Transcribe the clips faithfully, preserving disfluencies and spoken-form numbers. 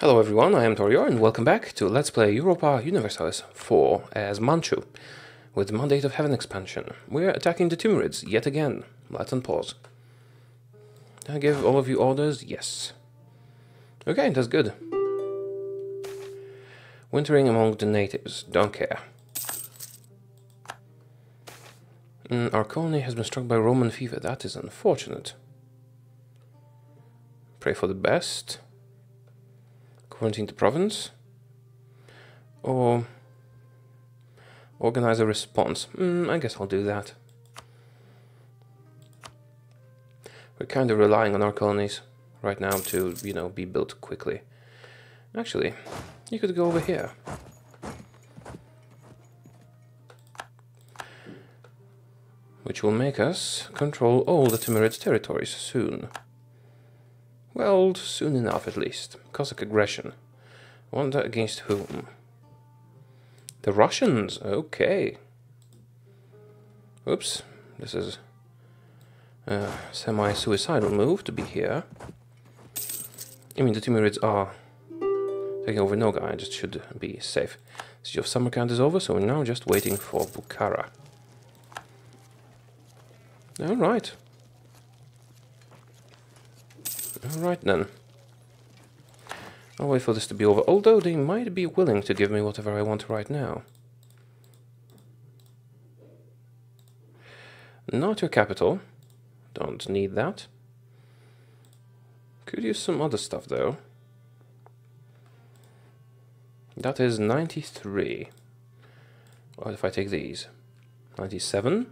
Hello everyone, I am Taureor and welcome back to Let's Play Europa Universalis four as Manchu with Mandate of Heaven expansion. We're attacking the Timurids yet again. Let's unpause. Did I give all of you orders? Yes. Okay, that's good. Wintering among the natives. Don't care. Mm, Arconi has been struck by Roman fever. That is unfortunate. Pray for the best. Quarantine the province, or organize a response. Mm, I guess I'll do that. We're kind of relying on our colonies right now to, you know, be built quickly. Actually, you could go over here. Which will make us control all the Timurids territories soon. Well, soon enough at least. Cossack aggression. Wonder against whom? The Russians! Okay. Oops. This is a semi-suicidal move to be here. I mean, the Timurids are taking over Nogai. I just should be safe. Siege of Samarkand is over, so we're now just waiting for Bukhara. Alright. Alright then. I'll wait for this to be over, although they might be willing to give me whatever I want right now. Not your capital. Don't need that. Could use some other stuff though. That is ninety-three. What if I take these? ninety-seven?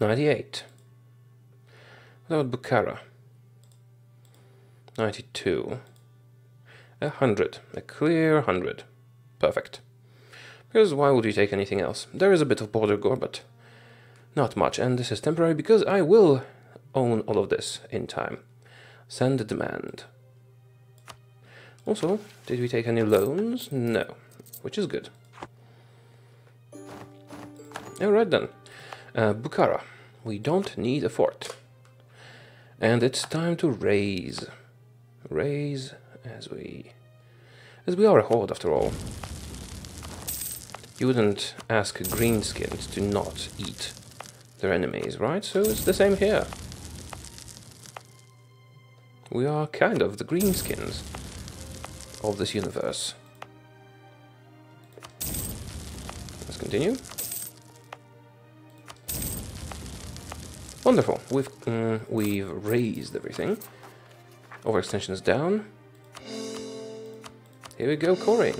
ninety-eight. What about Bukhara? ninety-two. A hundred. A clear hundred. Perfect. Because why would you take anything else? There is a bit of border gore, but not much. And this is temporary because I will own all of this in time. Send a demand. Also, did we take any loans? No. Which is good. Alright then. Uh, Bukhara. We don't need a fort. And it's time to raise, raise as we, as we are a horde after all. You wouldn't ask a greenskin to not eat their enemies, right? So it's the same here. We are kind of the greenskins of this universe. Let's continue. Wonderful. We've um, we've raised everything. Overextension is down. Here we go, Corey.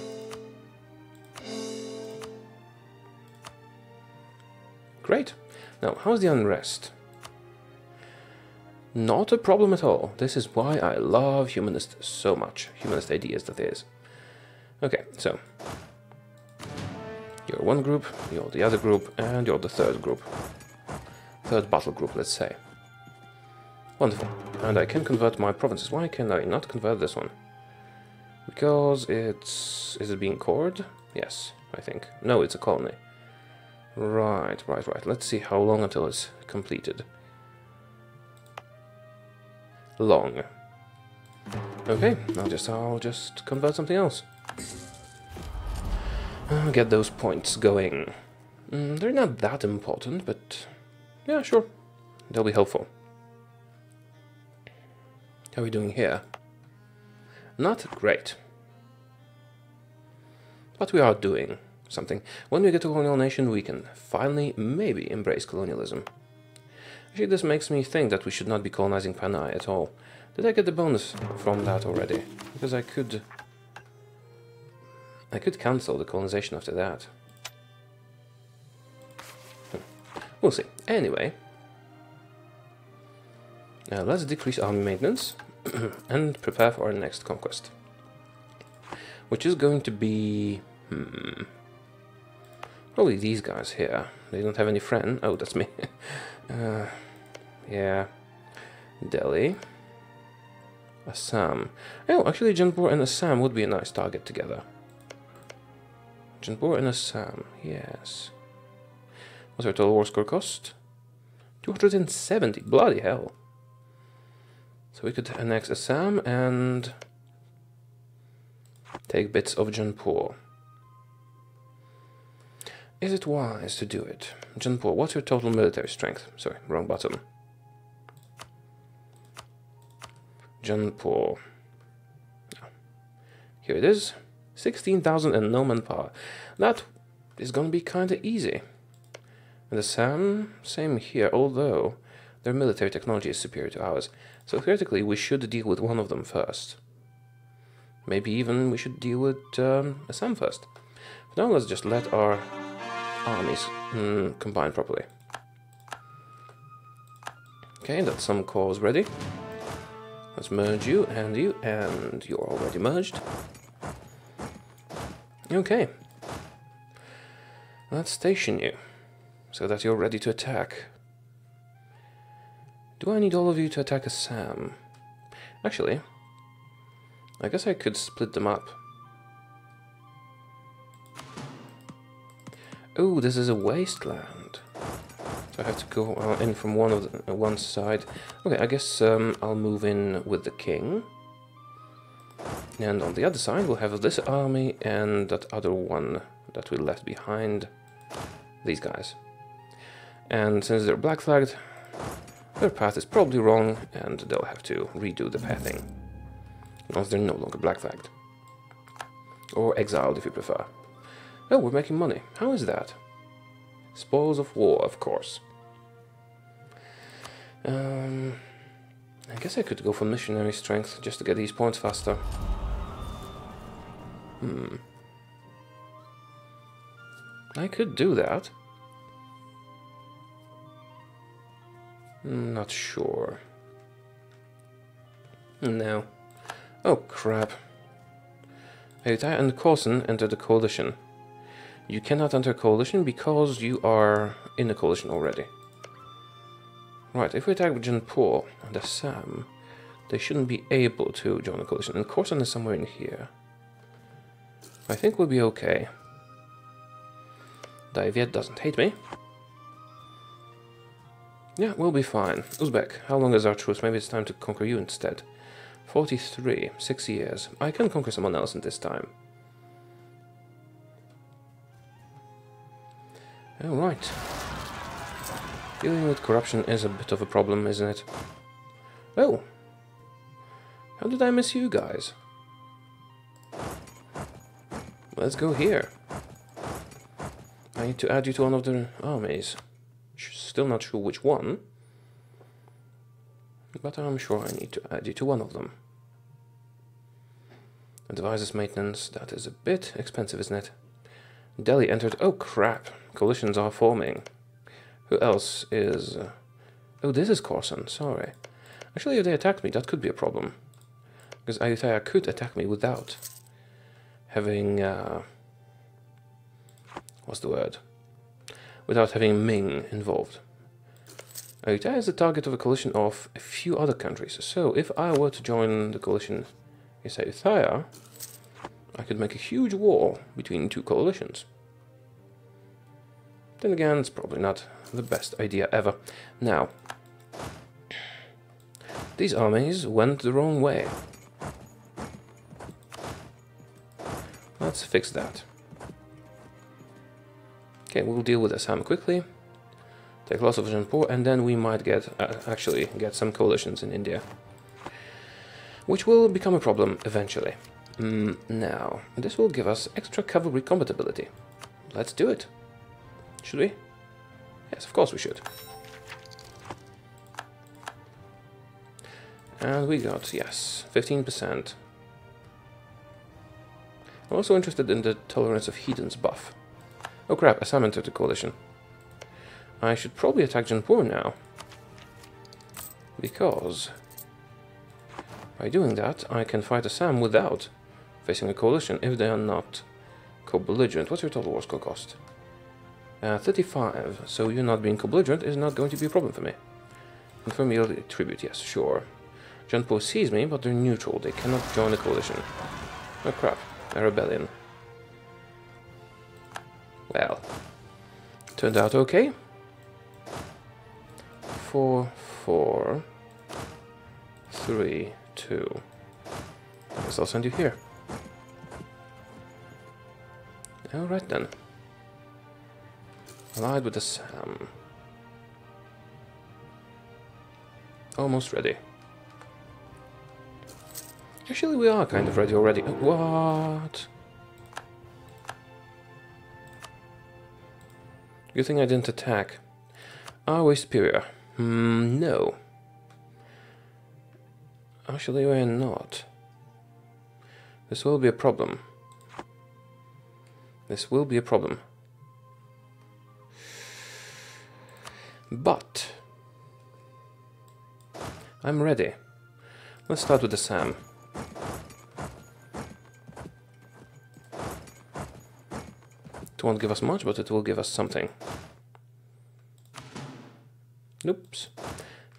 Great. Now, how's the unrest? Not a problem at all. This is why I love humanists so much. Humanist ideas, that is. Okay, so you're one group, you're the other group, and you're the third group. Third battle group, let's say. Wonderful. And I can convert my provinces. Why can I not convert this one? Because it's... is it being cored? Yes, I think. No, it's a colony. Right, right, right. Let's see how long until it's completed. Long. Okay, I'll just, I'll just convert something else. I'll get those points going. Mm, they're not that important, but... yeah, sure. They'll be helpful. How are we doing here? Not great. But we are doing something. When we get to a colonial nation, we can finally, maybe, embrace colonialism. Actually, this makes me think that we should not be colonizing Panay at all. Did I get the bonus from that already? Because I could... I could cancel the colonization after that. We'll see. Anyway, now let's decrease army maintenance and prepare for our next conquest, which is going to be hmm, probably these guys here. They don't have any friend. Oh, that's me. uh, yeah, Delhi, Assam. Oh, actually, Jaunpur and Assam would be a nice target together. Jaunpur and Assam. Yes. What's our total war score cost? two hundred seventy, bloody hell. So we could annex Assam and take bits of Jaunpur. Is it wise to do it? Jaunpur, what's your total military strength? Sorry, wrong button. Jaunpur. Here it is. sixteen thousand and no manpower. That is going to be kind of easy. And Assam, same here, although their military technology is superior to ours. So theoretically, we should deal with one of them first. Maybe even we should deal with um, Assam first. For now, let's just let our armies mm, combine properly. Okay, that's some cores ready. Let's merge you and you, and you're already merged. Okay. Let's station you, so that you're ready to attack. Do I need all of you to attack Assam? Actually, I guess I could split them up. Oh, this is a wasteland. So I have to go uh, in from one of the, uh, one side. Okay, I guess um, I'll move in with the king. And on the other side, we'll have this army and that other one that we left behind. These guys. And since they're black flagged, their path is probably wrong, and they'll have to redo the pathing. Once they're no longer black flagged. Or exiled, if you prefer. Oh, we're making money. How is that? Spoils of war, of course. Um, I guess I could go for missionary strength just to get these points faster. Hmm. I could do that. Not sure. No. Oh, crap. Ayutthaya and Corson entered the coalition. You cannot enter coalition because you are in a coalition already. Right, if we attack Jaunpur and Assam, they shouldn't be able to join a coalition. And Corson is somewhere in here. I think we'll be okay. Diveyet doesn't hate me. Yeah, we'll be fine. Uzbek, how long is our truce? Maybe it's time to conquer you instead. forty-three, six years. I can conquer someone else in this time. Alright. Dealing with corruption is a bit of a problem, isn't it? Oh! How did I miss you guys? Let's go here. I need to add you to one of the armies. Still not sure which one. But I'm sure I need to add you to one of them. Advisors maintenance, that is a bit expensive, isn't it? Delhi entered... Oh, crap. Coalitions are forming. Who else is... Oh, this is Corson, sorry. Actually, if they attacked me, that could be a problem. Because Ayutthaya could attack me without having... Uh, what's the word? Without having Ming involved. Ayutthaya is the target of a coalition of a few other countries. So, if I were to join the coalition against Ayutthaya, I could make a huge war between two coalitions. Then again, it's probably not the best idea ever. Now, these armies went the wrong way. Let's fix that. Okay, we'll deal with Assam quickly. Take loss of Jaunpur, and then we might get uh, actually get some coalitions in India, which will become a problem eventually. Mm, now, this will give us extra cavalry combat ability. Let's do it. Should we? Yes, of course we should. And we got, yes, fifteen percent. I'm also interested in the tolerance of heathens buff. Oh crap, Assam entered the coalition. I should probably attack Jaunpur now. Because by doing that, I can fight Assam without facing a coalition if they are not co-belligerent. What's your total war score cost? Uh, thirty-five, so you not being co-belligerent is not going to be a problem for me. Confirm yearly tribute, yes, sure. Jaunpur sees me, but they're neutral. They cannot join the coalition. Oh crap, a rebellion. Well, turned out okay. Four, four, three, two. I guess I'll send you here. Alright then. Allied with the Sam. Almost ready. Actually, we are kind of ready already. What? Good thing I didn't attack. Are we superior? Mm, no. Actually, we're not. This will be a problem. This will be a problem. But I'm ready. Let's start with the Sam. It won't give us much, but it will give us something. Oops.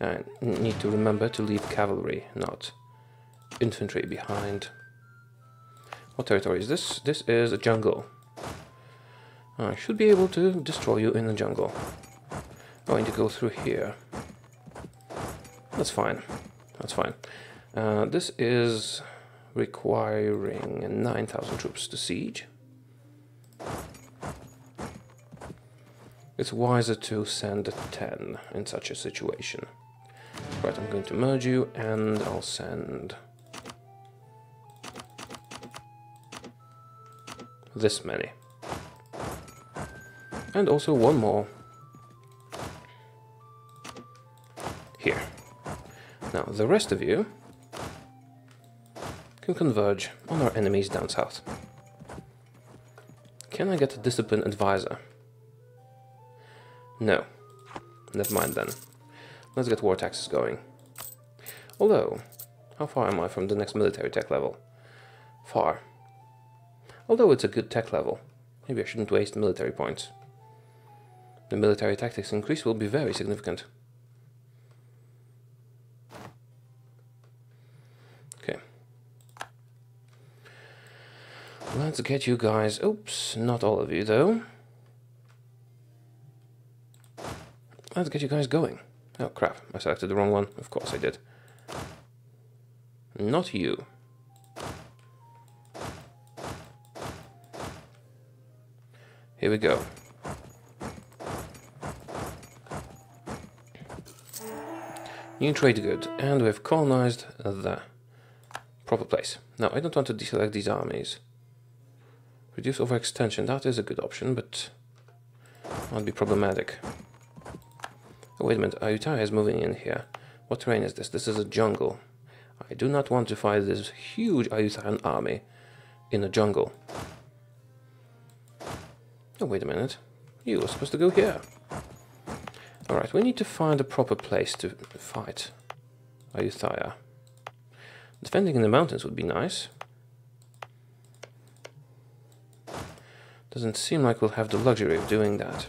I need to remember to leave cavalry, not infantry, behind. What territory is this? This is a jungle. I should be able to destroy you in the jungle. Going to go through here. That's fine. That's fine. Uh, this is requiring nine thousand troops to siege. It's wiser to send a ten in such a situation. Right, I'm going to merge you, and I'll send this many. And also one more. Here. Now, the rest of you can converge on our enemies down south. Can I get a discipline advisor? No. Never mind then. Let's get war taxes going. Although, how far am I from the next military tech level? Far. Although it's a good tech level. Maybe I shouldn't waste military points. The military tactics increase will be very significant. Okay. Let's get you guys... Oops, not all of you though. Let's get you guys going. Oh crap, I selected the wrong one. Of course I did. Not you. Here we go. New trade good, and we've colonized the proper place. Now, I don't want to deselect these armies. Reduce overextension, that is a good option, but that'd be problematic. Oh, wait a minute, Ayutthaya is moving in here. What terrain is this? This is a jungle. I do not want to fight this huge Ayutthayan army in a jungle. Oh, wait a minute. You were supposed to go here. Alright, we need to find a proper place to fight Ayutthaya. Defending in the mountains would be nice. Doesn't seem like we'll have the luxury of doing that.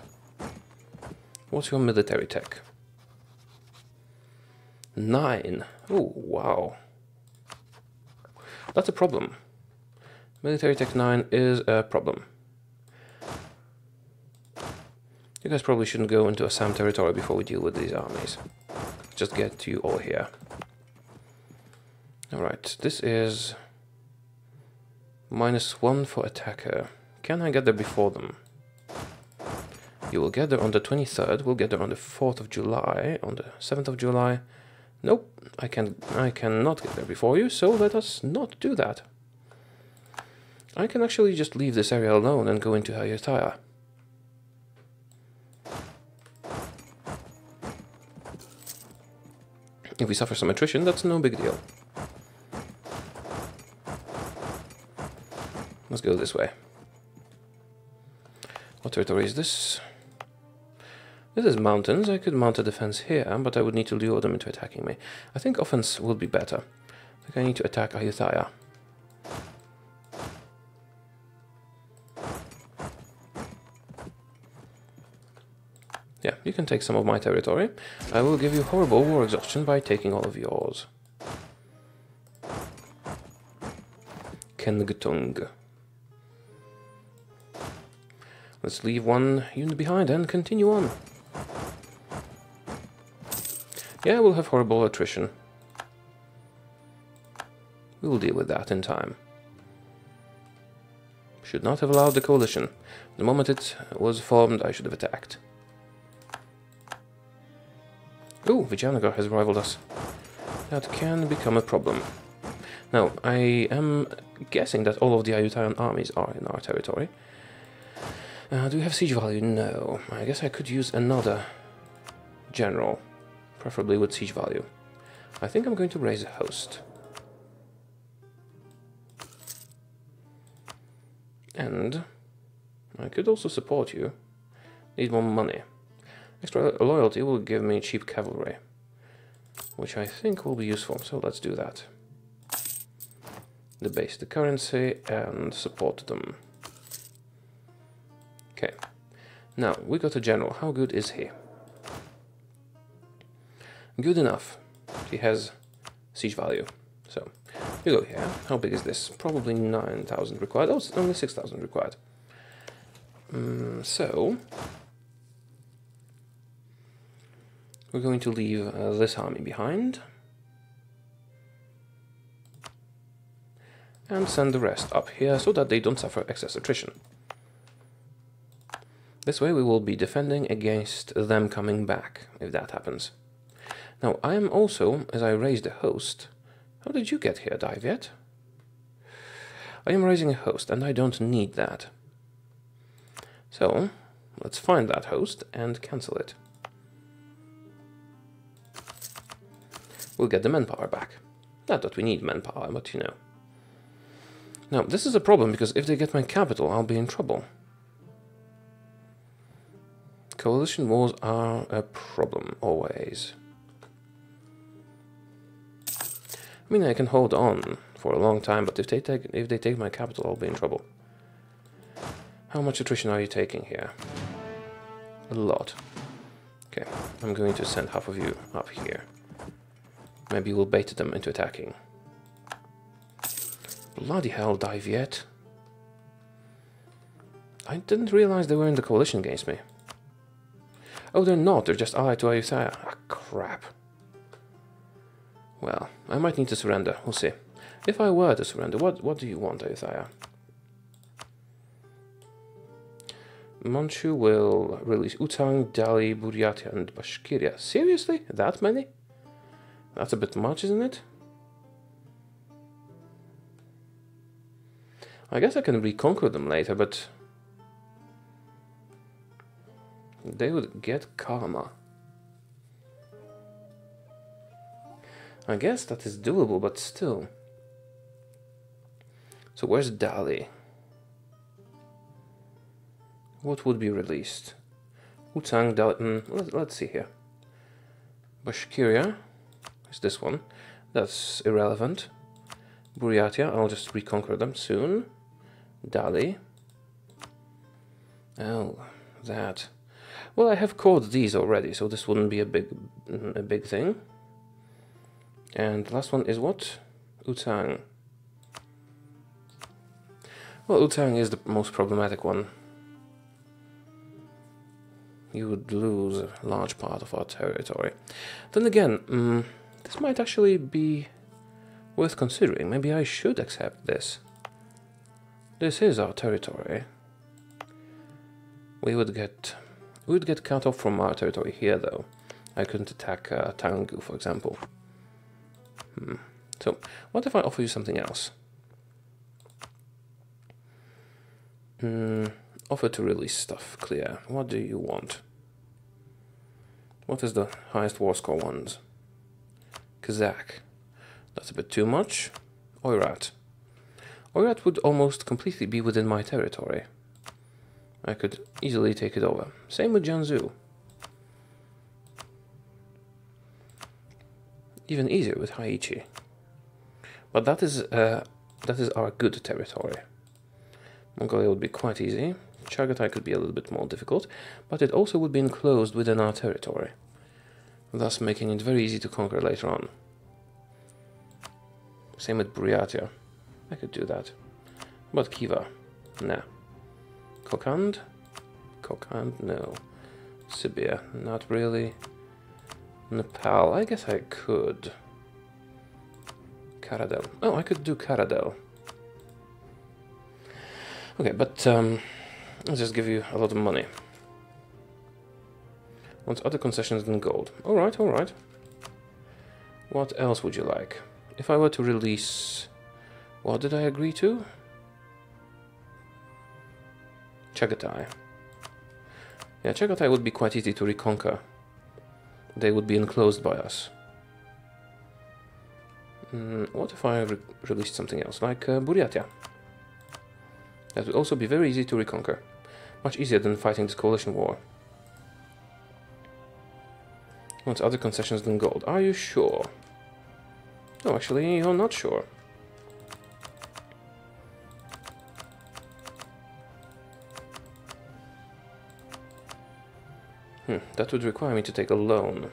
What's your military tech? Nine. Oh, wow. That's a problem. Military tech nine is a problem. You guys probably shouldn't go into Assam territory before we deal with these armies. Just get you all here. Alright, this is... minus one for attacker. Can I get there before them? You will get there on the twenty-third, we'll get there on the fourth of July, on the seventh of July. Nope, I can, I cannot get there before you, so let us not do that. I can actually just leave this area alone and go into Ayutthaya. If we suffer some attrition, that's no big deal. Let's go this way. What territory is this? This is mountains. I could mount a defense here, but I would need to lure them into attacking me. I think offense will be better. I think I need to attack Ayutthaya. Yeah, you can take some of my territory. I will give you horrible war exhaustion by taking all of yours. Kengtung. Let's leave one unit behind and continue on. Yeah, we'll have horrible attrition. We will deal with that in time. Should not have allowed the coalition. The moment it was formed, I should have attacked. Ooh, Vijanagar has rivaled us. That can become a problem. Now, I am guessing that all of the Ayuttayan armies are in our territory. Uh, do we have siege value? No. I guess I could use another general, preferably with siege value. I think I'm going to raise a host. And I could also support you. Need more money. Extra loyalty will give me cheap cavalry, which I think will be useful, so let's do that. Debase the currency and support them. Okay, now we got a general. How good is he? Good enough. He has siege value. So, you go here. How big is this? Probably nine thousand required. Oh, it's only six thousand required. Um, so, we're going to leave uh, this army behind. And send the rest up here so that they don't suffer excess attrition. This way we will be defending against them coming back, if that happens. Now, I am also, as I raised a host... How did you get here, Diveyet? I am raising a host, and I don't need that. So, let's find that host and cancel it. We'll get the manpower back. Not that we need manpower, but you know. Now, this is a problem, because if they get my capital, I'll be in trouble. Coalition wars are a problem, always. I mean, I can hold on for a long time, but if they take if they take my capital, I'll be in trouble. How much attrition are you taking here? A lot. Okay, I'm going to send half of you up here. Maybe we'll bait them into attacking. Bloody hell, Diveyet. I didn't realize they were in the coalition against me. Oh, they're not. They're just allied to Ayutthaya. Ah, crap. Well, I might need to surrender, we'll see. If I were to surrender, what, what do you want, Ayutthaya? Manchu will release Wu'tang, Dali, Buryatia and Bashkiria. Seriously? That many? That's a bit much, isn't it? I guess I can reconquer them later, but... they would get karma. I guess that is doable, but still. So where's Dali? What would be released? Wu'tang, Dali... Mm, let, let's see here. Bashkiria is this one. That's irrelevant. Buryatia, I'll just reconquer them soon. Dali. Oh, that. Well, I have caught these already, so this wouldn't be a big, a big thing. And the last one is what? Wu'tang. Well, Wu'tang is the most problematic one. You would lose a large part of our territory. Then again, um, this might actually be worth considering. Maybe I should accept this. This is our territory. We would get, we would get cut off from our territory here, though. I couldn't attack uh, Tangu, for example. Hmm. So, what if I offer you something else? Mm, offer to release stuff, clear. What do you want? What is the highest war score ones? Kazakh. That's a bit too much. Oirat. Oirat would almost completely be within my territory. I could easily take it over. Same with Jiangsu. Even easier with Haichi, but that is uh, that is our good territory. Mongolia would be quite easy. Chagatai could be a little bit more difficult, but it also would be enclosed within our territory, thus making it very easy to conquer later on. Same with Buryatia, I could do that, but Khiva, nah. Kokand, Kokand, no. Sibir, not really. Nepal, I guess I could. Caradel. Oh, I could do Caradel. Okay, but um, I'll just give you a lot of money. Want other concessions than gold. Alright, alright. What else would you like? If I were to release... What did I agree to? Chagatai. Yeah, Chagatai would be quite easy to reconquer. They would be enclosed by us. Mm, what if I re released something else, like uh, Buryatia? That would also be very easy to reconquer. Much easier than fighting this coalition war. What's other concessions than gold? Are you sure? No, actually, you're not sure. Hmm, that would require me to take a loan.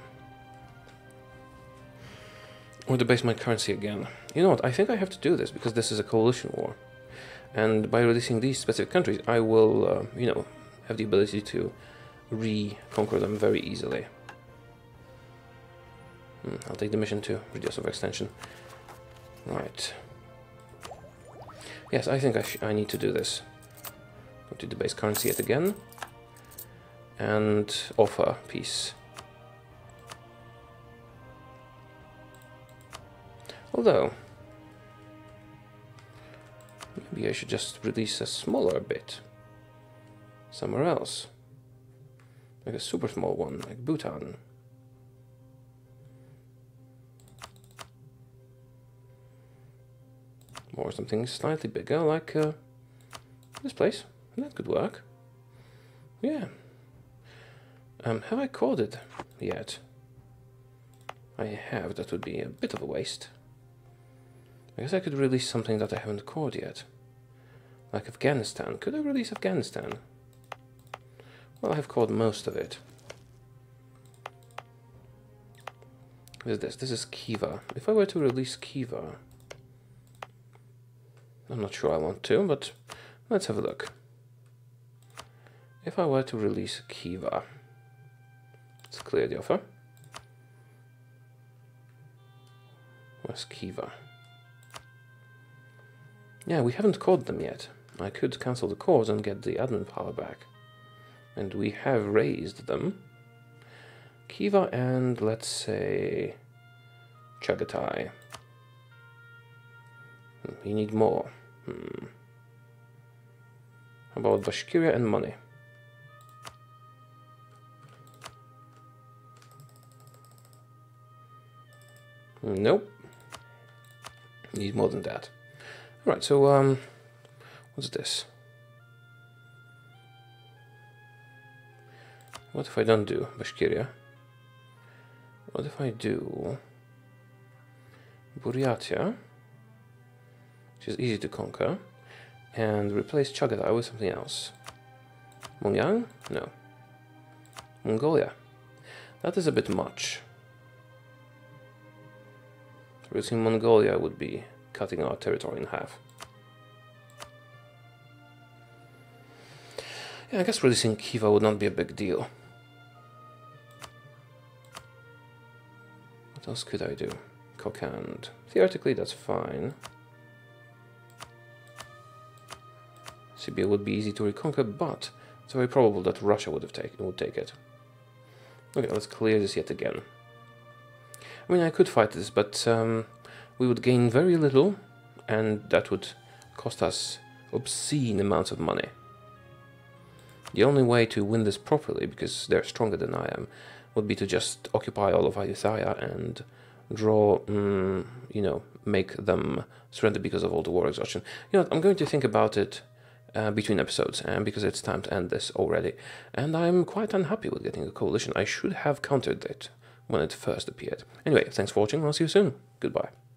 Or debase my currency again. You know what, I think I have to do this, because this is a coalition war. And by releasing these specific countries, I will, uh, you know, have the ability to reconquer them very easily. Hmm, I'll take the mission to reduce overextension. Right. Yes, I think I, sh I need to do this. Go to debase currency yet again. And offer peace. Although... maybe I should just release a smaller bit somewhere else. Like a super small one, like Bhutan. Or something slightly bigger, like uh, this place. That could work. Yeah. Um, have I called it yet? I have, that would be a bit of a waste. I guess I could release something that I haven't called yet. Like Afghanistan. Could I release Afghanistan? Well, I have called most of it. What is this? This is Khiva. If I were to release Khiva... I'm not sure I want to, but let's have a look. If I were to release Khiva... let's clear the offer. Where's Khiva? Yeah, we haven't called them yet. I could cancel the calls and get the admin power back. And we have raised them. Khiva and, let's say, Chagatai. We need more. Hmm. How about Bashkiria and money? Nope. Need more than that. Alright, so, um, what's this? What if I don't do Bashkiria? What if I do Buryatia, which is easy to conquer, and replace Chagatai with something else? Mongyang? No. Mongolia. That is a bit much. Releasing Mongolia would be cutting our territory in half. Yeah, I guess releasing Khiva would not be a big deal. What else could I do? Kokand. Theoretically, that's fine. Siberia would be easy to reconquer, but it's very probable that Russia would have taken would take it. Okay, let's clear this yet again. I mean, I could fight this, but um, we would gain very little, and that would cost us obscene amounts of money. The only way to win this properly, because they're stronger than I am, would be to just occupy all of Ayutthaya and draw, um, you know, make them surrender because of all the war exhaustion. You know, I'm going to think about it uh, between episodes, and because it's time to end this already. And I'm quite unhappy with getting a coalition. I should have countered it when it first appeared. Anyway, thanks for watching, I'll see you soon. Goodbye.